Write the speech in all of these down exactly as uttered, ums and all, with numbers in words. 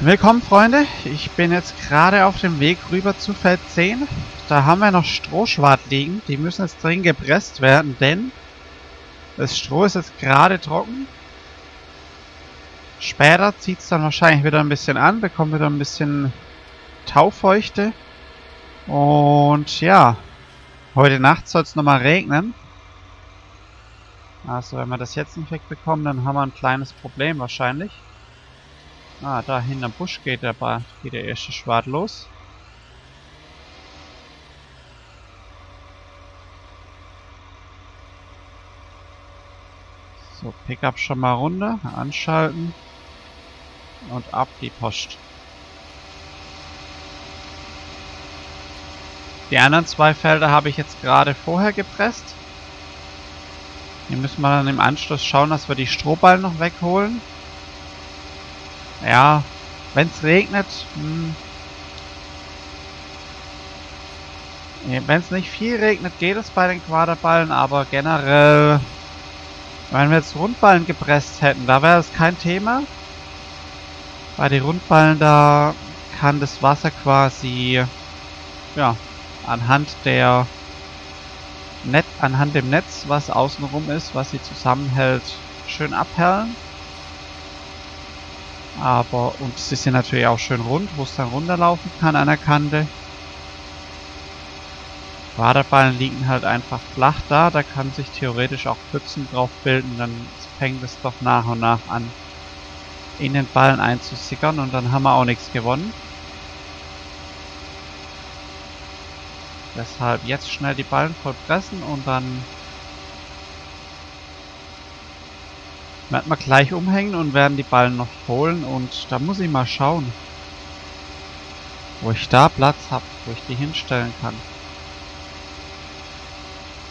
Willkommen Freunde, ich bin jetzt gerade auf dem Weg rüber zu Feld zehn. Da haben wir noch Strohschwart liegen, die müssen jetzt dringend gepresst werden, denn das Stroh ist jetzt gerade trocken. Später zieht es dann wahrscheinlich wieder ein bisschen an, bekommt wieder ein bisschen Taufeuchte. Und ja, heute Nacht soll es nochmal regnen. Also wenn wir das jetzt nicht wegbekommen, dann haben wir ein kleines Problem wahrscheinlich. Ah, da hinterm Busch geht der, Ball, geht der erste Schwad los. So, Pickup schon mal runter, anschalten und ab die Post. Die anderen zwei Felder habe ich jetzt gerade vorher gepresst. Hier müssen wir dann im Anschluss schauen, dass wir die Strohballen noch wegholen. Ja, wenn es regnet, wenn es nicht viel regnet, geht es bei den Quaderballen, aber generell, wenn wir jetzt Rundballen gepresst hätten, da wäre es kein Thema. Bei den Rundballen, da kann das Wasser quasi, ja, anhand der Net, anhand dem Netz, was außenrum ist, was sie zusammenhält, schön abperlen. Aber, und sie sind natürlich auch schön rund, wo es dann runterlaufen kann an der Kante. Quaderballen liegen halt einfach flach da, da kann sich theoretisch auch Pfützen drauf bilden, dann fängt es doch nach und nach an, in den Ballen einzusickern und dann haben wir auch nichts gewonnen. Deshalb jetzt schnell die Ballen vollpressen und dann werden wir gleich umhängen und werden die Ballen noch holen und da muss ich mal schauen, wo ich da Platz habe, wo ich die hinstellen kann.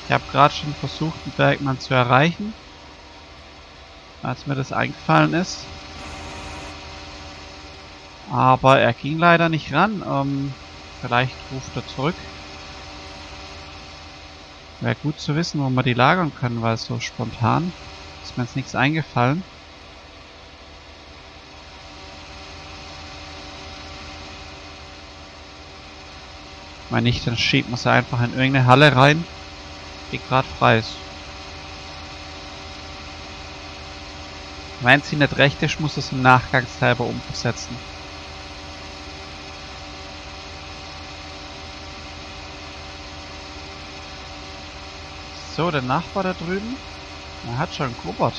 Ich habe gerade schon versucht, den Bergmann zu erreichen, als mir das eingefallen ist. Aber er ging leider nicht ran, ähm, vielleicht ruft er zurück. Wäre gut zu wissen, wo wir die lagern können, weil so spontan ist mir jetzt nichts eingefallen. Wenn nicht, dann schiebt man sie einfach in irgendeine Halle rein, die gerade frei ist. Wenn sie nicht recht ist, muss es im Nachgang selber umsetzen. So, der Nachbar da drüben, er hat schon grubbert.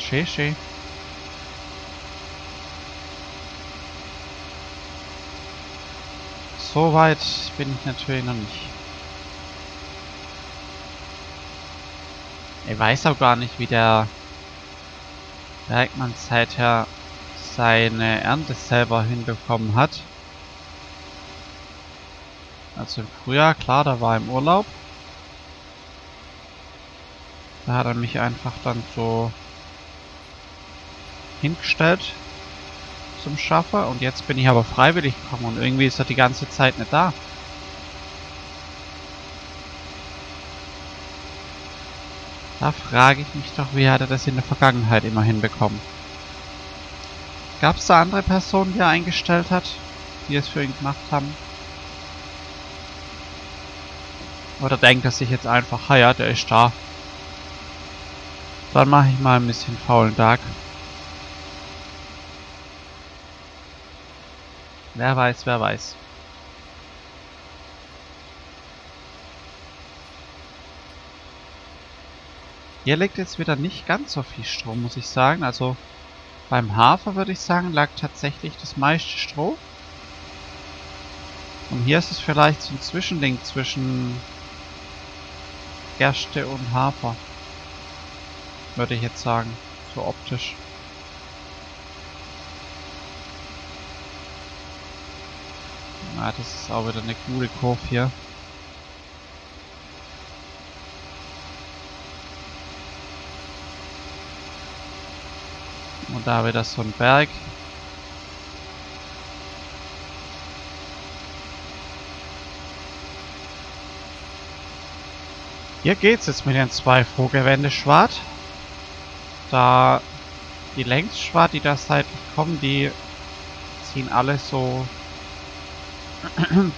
Schön, schön. So weit bin ich natürlich noch nicht. Ich weiß auch gar nicht, wie der Bergmann seither seine Ernte selber hinbekommen hat. Also im Frühjahr, klar, da war er im Urlaub. Da hat er mich einfach dann so hingestellt zum Schaffer. Und jetzt bin ich aber freiwillig gekommen und irgendwie ist er die ganze Zeit nicht da. Da frage ich mich doch, wie hat er das in der Vergangenheit immer hinbekommen? Gab es da andere Personen, die er eingestellt hat, die es für ihn gemacht haben? Oder denkt er sich jetzt einfach, ha ja, der ist da. Dann mache ich mal ein bisschen faulen Tag. Wer weiß, wer weiß. Hier liegt jetzt wieder nicht ganz so viel Stroh, muss ich sagen. Also beim Hafer, würde ich sagen, lag tatsächlich das meiste Stroh. Und hier ist es vielleicht so ein Zwischending zwischen Gerste und Hafer, würde ich jetzt sagen, so optisch. Na, das ist auch wieder eine gute Kurve hier. Und da wieder so ein Berg. Hier geht's jetzt mit den zwei Vorgewände Schwad. Da die Längsschwart, die da seitlich kommen, die ziehen alle so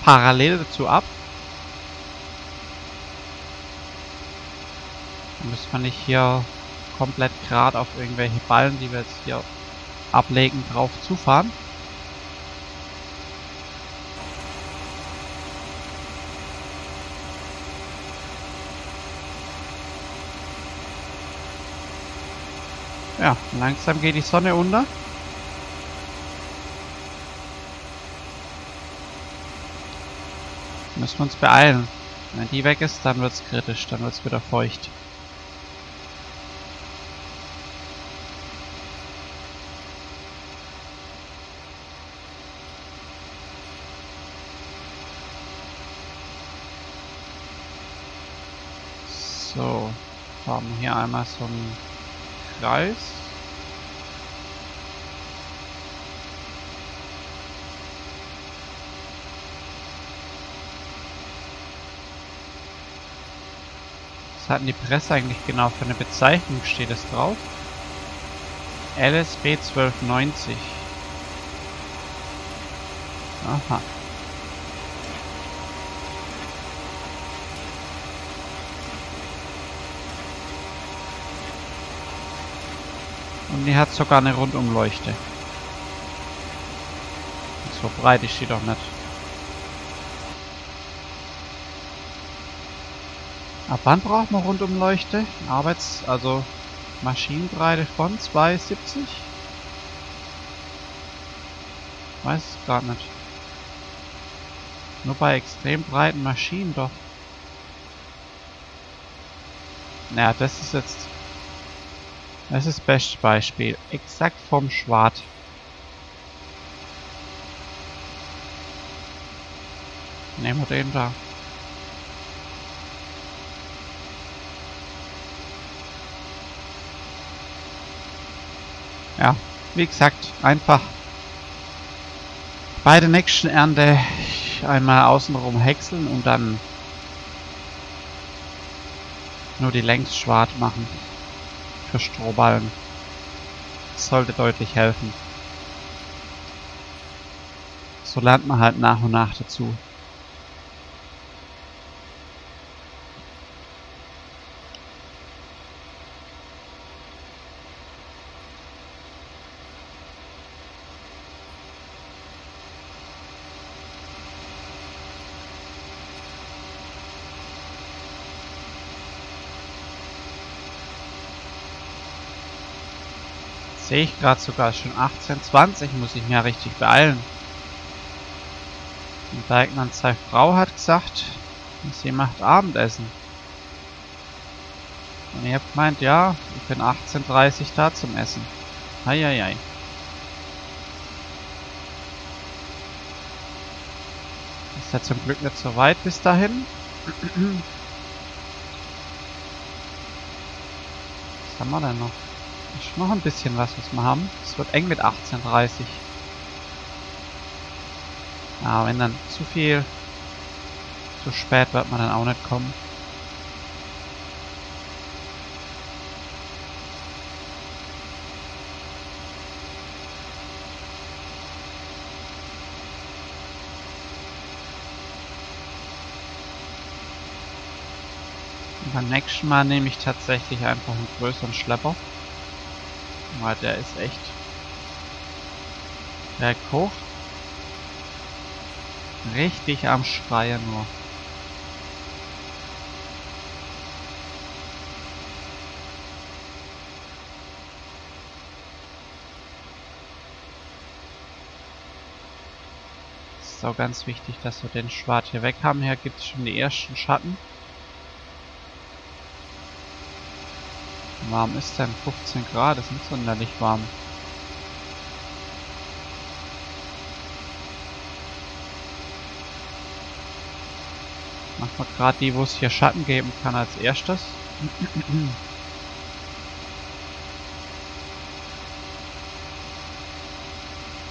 parallel dazu ab. Dann müssen wir nicht hier komplett gerade auf irgendwelche Ballen, die wir jetzt hier ablegen, drauf zufahren. Ja, langsam geht die Sonne unter. Müssen wir uns beeilen. Wenn die weg ist, dann wird es kritisch, dann wird es wieder feucht. So, haben wir hier einmal so ein Kreis. Was hatten die Presse eigentlich genau für eine Bezeichnung? Steht es drauf? L S B zwölf neunzig. Aha. Und die hat sogar eine Rundumleuchte. So breit ist die doch nicht. Ab wann braucht man Rundumleuchte? Arbeits-, also Maschinenbreite von zwei Komma siebzig? Weiß es gar nicht. Nur bei extrem breiten Maschinen doch. Naja, das ist jetzt... Das ist das beste Beispiel. Exakt vom Schwart. Nehmen wir den da. Ja, wie gesagt, einfach bei der nächsten Ernte einmal außenrum häckseln und dann nur die Längsschwart machen. Für Strohballen. Das sollte deutlich helfen. So lernt man halt nach und nach dazu. Sehe ich gerade sogar schon achtzehn zwanzig, muss ich mir richtig beeilen. Und Bergmann, seine Frau, hat gesagt, sie macht Abendessen. Und ihr habt gemeint, ja, ich bin achtzehn Uhr dreißig da zum Essen. Heieiei. Ist ja zum Glück nicht so weit bis dahin. Was haben wir denn noch? Ist noch ein bisschen was, was wir haben. Es wird eng mit achtzehn Uhr dreißig. Ah, wenn dann zu viel, zu spät wird man dann auch nicht kommen. Und beim nächsten Mal nehme ich tatsächlich einfach einen größeren Schlepper. Mal, der ist echt berghoch. Richtig am Schreien nur. Ist auch ganz wichtig, dass wir den Schwart hier weg haben. Hier gibt es schon die ersten Schatten. Warm ist denn? fünfzehn Grad, ist nicht sonderlich warm. Machen wir gerade die, wo es hier Schatten geben kann, als erstes.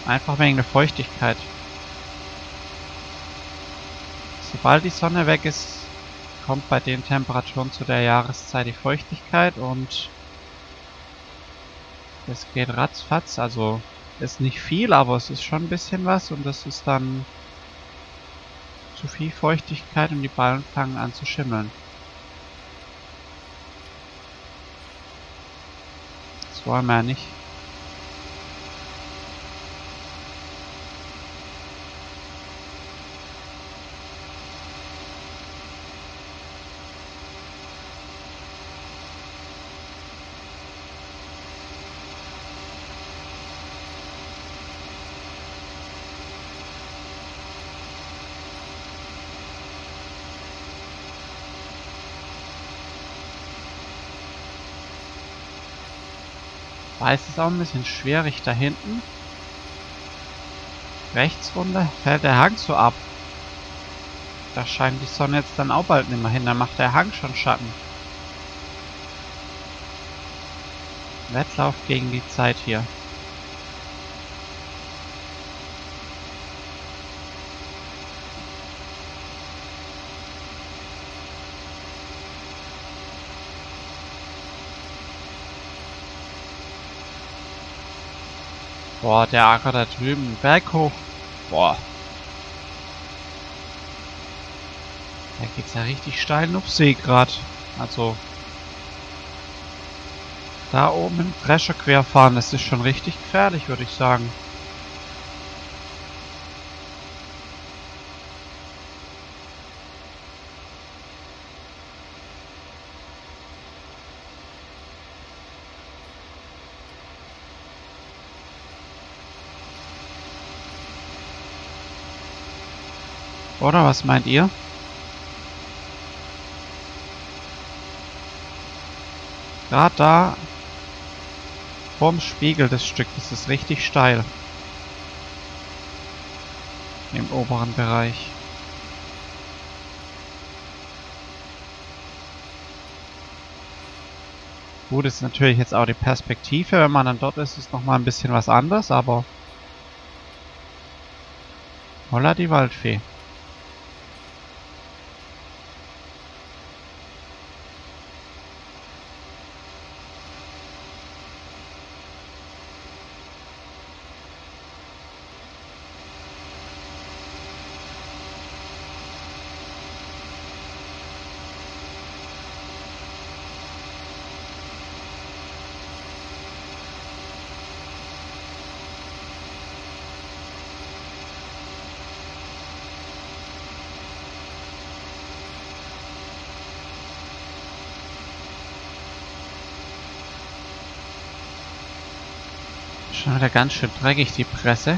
Einfach wegen der Feuchtigkeit. Sobald die Sonne weg ist, kommt bei den Temperaturen zu der Jahreszeit die Feuchtigkeit und Das geht ratzfatz, also ist nicht viel, aber es ist schon ein bisschen was und das ist dann zu viel Feuchtigkeit und die Ballen fangen an zu schimmeln. Das wollen wir ja nicht. Weiß ist auch ein bisschen schwierig da hinten. Rechts runter fällt der Hang so ab. Da scheint die Sonne jetzt dann auch bald nicht mehr hin. Da macht der Hang schon Schatten. Wettlauf gegen die Zeit hier. Boah, der Acker da drüben, Berg hoch. Boah. Da geht's ja richtig steil auf See gerade. Also. Da oben im Drescher querfahren, das ist schon richtig gefährlich, würde ich sagen. Oder was meint ihr? Gerade da vorm Spiegel des Stückes ist richtig steil. Im oberen Bereich. Gut, ist natürlich jetzt auch die Perspektive. Wenn man dann dort ist, ist nochmal ein bisschen was anderes, aber holla die Waldfee. Schon wieder ganz schön dreckig die Presse.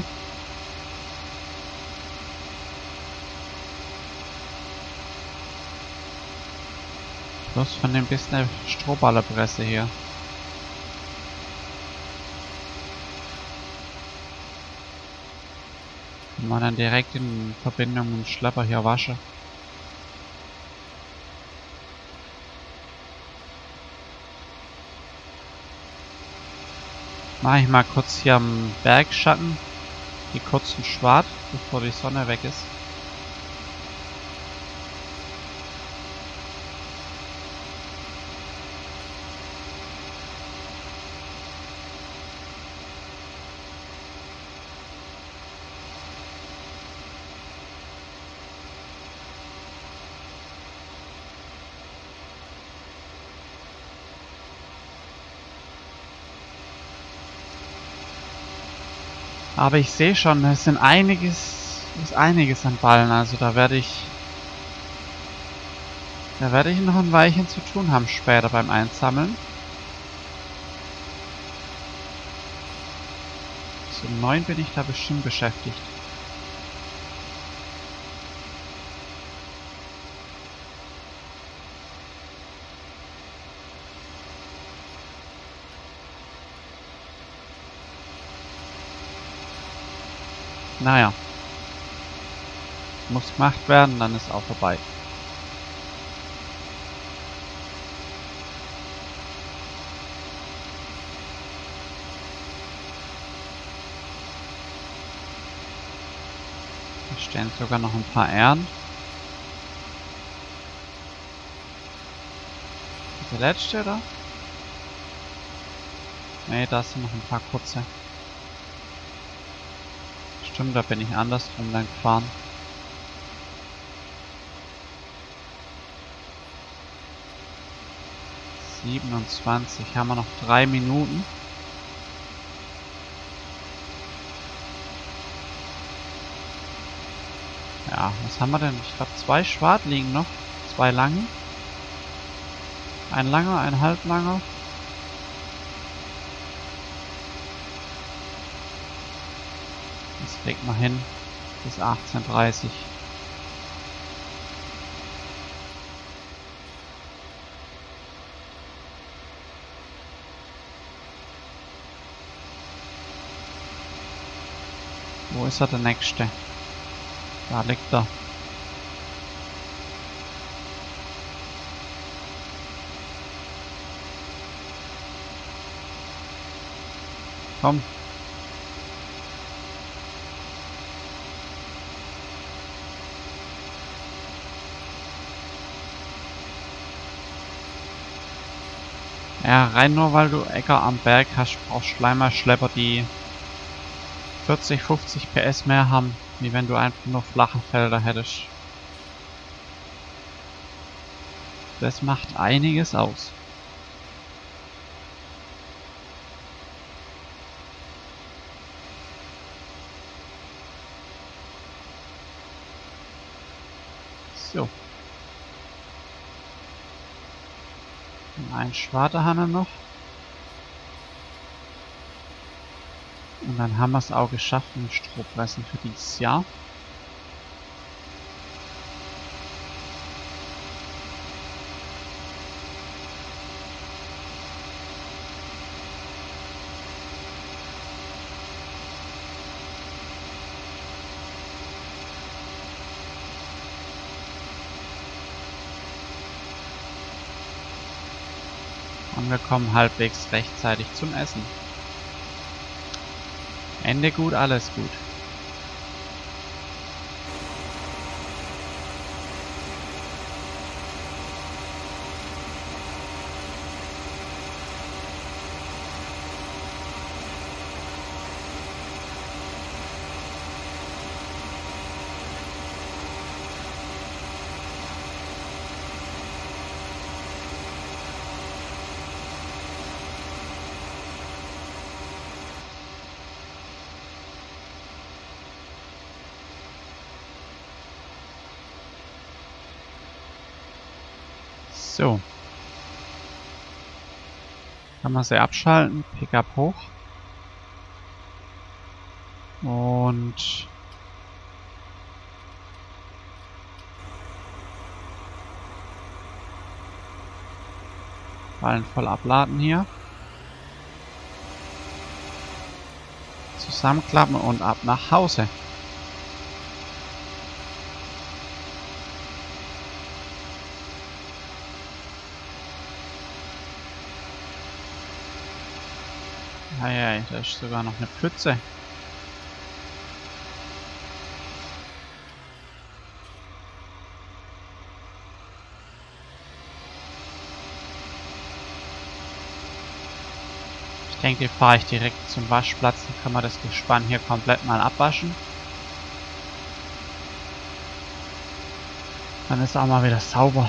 Bloß von dem bisschen Strohballerpresse hier. Wenn man dann direkt in Verbindung mit dem Schlepper hier wasche. Mache ich mal kurz hier am Bergschatten die kurzen Schwad, bevor die Sonne weg ist. Aber ich sehe schon, es sind einiges, ist einiges an Ballen, also da werde ich, da werde ich noch ein Weilchen zu tun haben später beim Einsammeln. Bis um neun bin ich da bestimmt beschäftigt. Naja, muss gemacht werden, dann ist auch vorbei. Da stehen sogar noch ein paar Ähren. Der letzte, oder? Ne, da sind noch ein paar kurze. Stimmt, da bin ich andersrum dann gefahren. siebenundzwanzig, haben wir noch drei Minuten. Ja, was haben wir denn? Ich glaube zwei Schwad liegen noch. Zwei lange. Ein langer, ein halblanger. Das legt man hin bis achtzehn Uhr dreißig. Wo ist er, der nächste? Da liegt er. Komm. Ja, rein nur weil du Äcker am Berg hast, brauchst du einmal Schlepper, die vierzig, fünfzig P S mehr haben, wie wenn du einfach nur flache Felder hättest. Das macht einiges aus. So. Ein schwarzer Hanne noch. Und dann haben wir es auch geschafft mit Strohpressen für dieses Jahr. Und wir kommen halbwegs rechtzeitig zum Essen. Ende gut, alles gut. So. Kann man sie abschalten. Pickup hoch. Und Ballen voll abladen hier. Zusammenklappen und ab nach Hause. Eieiei, da ist sogar noch eine Pfütze. Ich denke, fahre ich direkt zum Waschplatz, dann kann man das Gespann hier komplett mal abwaschen. Dann ist auch mal wieder sauber.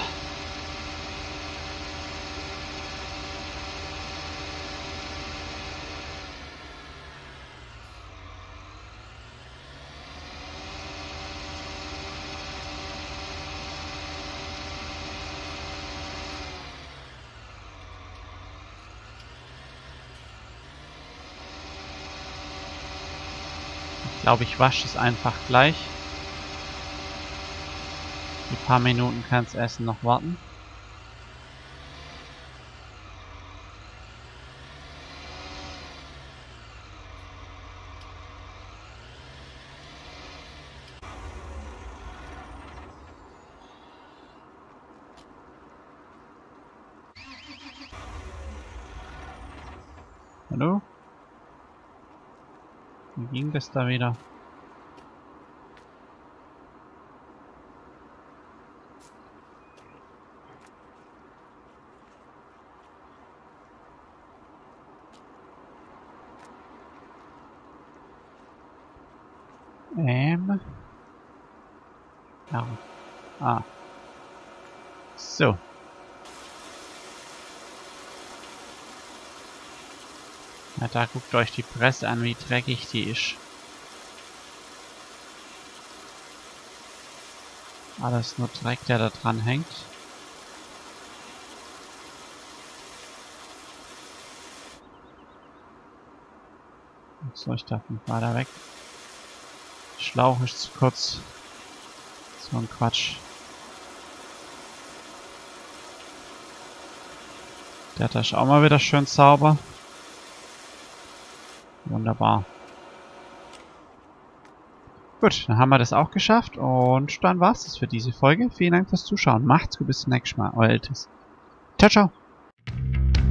Ich glaube, ich wasche es einfach gleich. Ein paar Minuten kann das Essen noch warten. Hallo? Wie ging das da wieder? Ähm. Ja. Ah. So. Na, da guckt euch die Presse an, wie dreckig die ist. Alles nur Dreck, der da dran hängt. Und so, ich darf nicht weiter weg. Schlauch ist zu kurz. So ein Quatsch. Der da ist auch mal wieder schön sauber. Wunderbar. Gut, dann haben wir das auch geschafft und dann war's das für diese Folge. Vielen Dank fürs Zuschauen. Macht's gut, bis zum nächsten Mal. Euer Iltis. Ciao, ciao.